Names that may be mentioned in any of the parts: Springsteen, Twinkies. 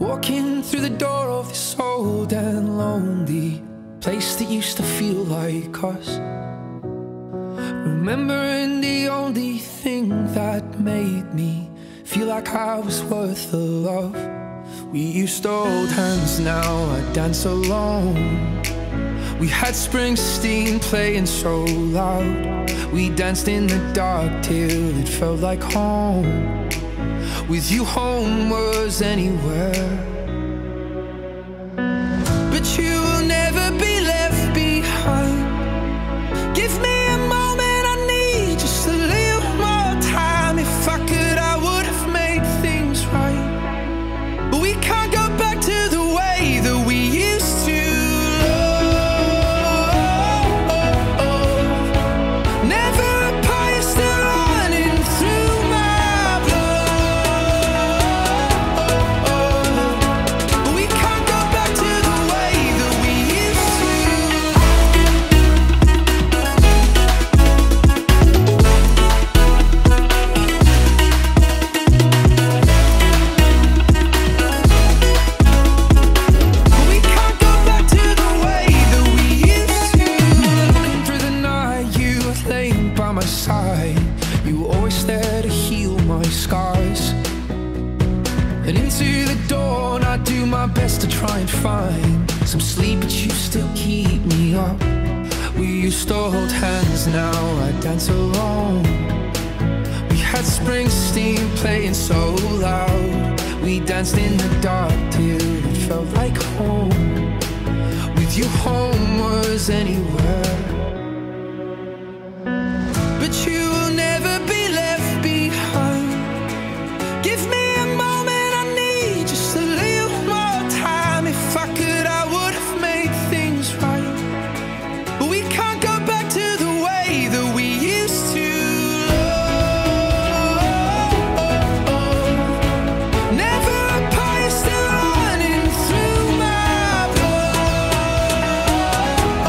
Walking through the door of this old and lonely place that used to feel like us. Remembering the only thing that made me feel like I was worth the love. We used to hold hands, now I dance alone. We had Springsteen playing so loud. We danced in the dark till it felt like home. With you home was anywhere. But you will never be left behind. Give me a moment, I need just a little more time. If I could, I would have made things right. But we can't go back to the way that we used to love. Never a fire still running through my blood. But we can't go back to the way that we used to. But we can't go back to the way that we used to. Running through the night, you were laying by my side. You were always there to heal my scars. And into the dawn, I do my best to try and find some sleep, but you still keep me up. We used to hold hands, now I dance alone. We had Springsteen playing so loud. We danced in the dark till it felt like home. With you, home was anywhere. But you will never be left behind. Give me a moment, I need just a little more time. If I could, I would have made things right. But we can't go back to the way that we used to love. Never a fire still running through my blood.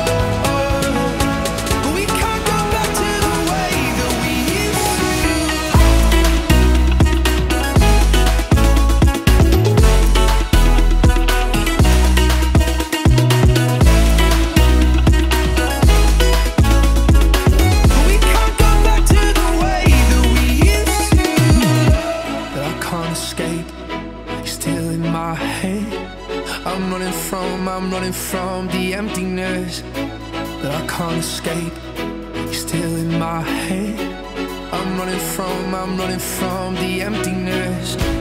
But we can't go back to the way that we used to. But we can't go back to the way that we used to. But I can't escape, it's still in my head. I'm running from the emptiness. But I can't escape, it's still in my head. I'm running from the emptiness.